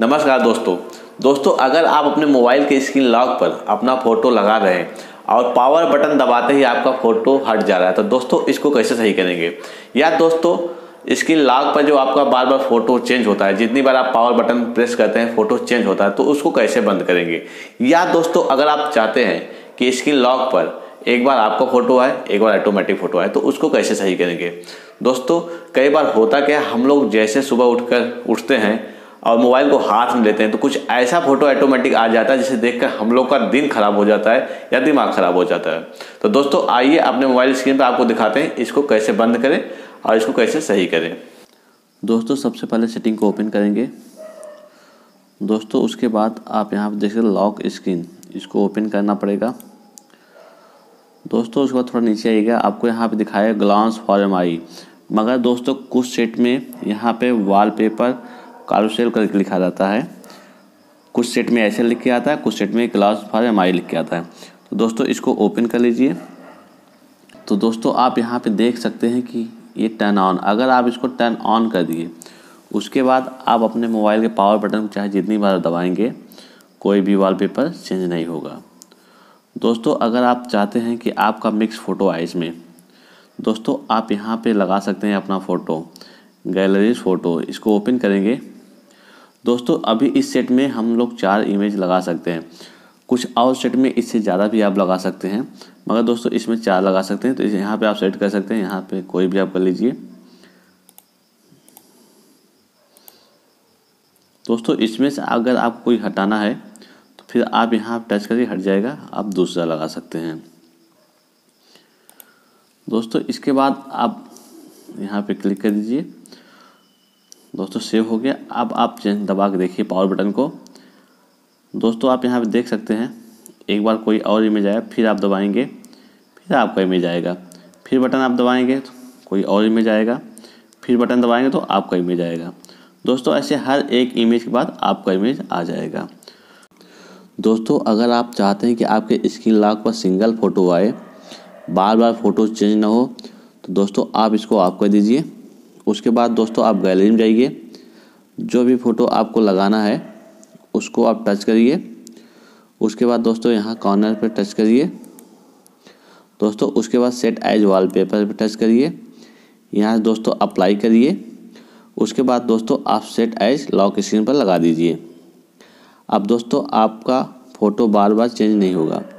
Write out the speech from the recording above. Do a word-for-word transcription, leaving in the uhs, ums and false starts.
नमस्कार दोस्तों दोस्तों अगर आप अपने मोबाइल के स्क्रीन लॉक पर अपना फ़ोटो लगा रहे हैं और पावर बटन दबाते ही आपका फ़ोटो हट जा रहा है, तो दोस्तों इसको कैसे सही करेंगे। या दोस्तों स्क्रीन लॉक पर जो आपका बार बार फ़ोटो चेंज होता है, जितनी बार आप पावर बटन प्रेस करते हैं फ़ोटो चेंज होता है, तो उसको कैसे बंद करेंगे। या दोस्तों अगर आप चाहते हैं कि स्क्रीन लॉक पर एक बार आपका फ़ोटो आए, एक बार ऑटोमेटिक फ़ोटो आए, तो उसको कैसे सही करेंगे। दोस्तों कई बार होता क्या, हम लोग जैसे सुबह उठकर उठते हैं और मोबाइल को हाथ में लेते हैं तो कुछ ऐसा फ़ोटो ऑटोमेटिक आ जाता है जिसे देखकर हम लोग का दिन खराब हो जाता है या दिमाग ख़राब हो जाता है। तो दोस्तों आइए अपने मोबाइल स्क्रीन पर आपको दिखाते हैं इसको कैसे बंद करें और इसको कैसे सही करें। दोस्तों सबसे पहले सेटिंग को ओपन करेंगे। दोस्तों उसके बाद आप यहाँ पर देख सकते लॉक स्क्रीन, इसको ओपन करना पड़ेगा। दोस्तों उसके बाद थोड़ा नीचे आइएगा, आपको यहाँ पे दिखाया ग्लांस फॉर्म आई, मगर दोस्तों कुछ सेट में यहाँ पे वॉलपेपर कारोसेल करके लिखा जाता है, कुछ सेट में ऐसे लिख के आता है, कुछ सेट में ग्लांस फॉर्म आई लिख के आता है। तो दोस्तों इसको ओपन कर लीजिए। तो दोस्तों आप यहाँ पे देख सकते हैं कि ये टर्न ऑन, अगर आप इसको टर्न ऑन कर दिए उसके बाद आप अपने मोबाइल के पावर बटन को चाहे जितनी बार दबाएँगे कोई भी वॉलपेपर चेंज नहीं होगा। दोस्तों अगर आप चाहते हैं कि आपका मिक्स फ़ोटो आए इसमें, दोस्तों आप यहाँ पे लगा सकते हैं अपना फ़ोटो, गैलरीज फ़ोटो, इसको ओपन करेंगे। दोस्तों अभी इस सेट में हम लोग चार इमेज लगा सकते हैं, कुछ और सेट में इससे ज़्यादा भी आप लगा सकते हैं, मगर दोस्तों इसमें चार लगा सकते हैं। तो यहाँ पे आप सेट कर सकते हैं, यहाँ पे कोई भी आप कर लीजिए। दोस्तों इसमें से अगर आप कोई हटाना है फिर आप यहाँ टच करके हट जाएगा, आप दूसरा लगा सकते हैं। दोस्तों इसके बाद आप यहाँ पे क्लिक कर दीजिए। दोस्तों सेव हो गया। अब आप चेंज दबा के देखिए पावर बटन को। दोस्तों आप यहाँ पे देख सकते हैं एक बार कोई और इमेज आया, फिर आप दबाएंगे फिर आपका इमेज आएगा, फिर बटन आप दबाएंगे तो कोई और इमेज आएगा, फिर बटन दबाएंगे तो आपका इमेज आएगा। दोस्तों ऐसे हर एक इमेज के बाद आपका इमेज आ जाएगा। दोस्तों अगर आप चाहते हैं कि आपके स्क्रीन लॉक पर सिंगल फ़ोटो आए, बार बार फ़ोटो चेंज ना हो, तो दोस्तों आप इसको ऑफ कर दीजिए। उसके बाद दोस्तों आप गैलरी में जाइए, जो भी फ़ोटो आपको लगाना है उसको आप टच करिए। उसके बाद दोस्तों यहाँ कॉर्नर पर टच करिए। दोस्तों उसके बाद सेट एज वॉलपेपर पर टच करिए, यहाँ दोस्तों अप्लाई करिए। उसके बाद दोस्तों आप सेट एज लॉक स्क्रीन पर लगा दीजिए। अब दोस्तों आपका फ़ोटो बार बार चेंज नहीं होगा।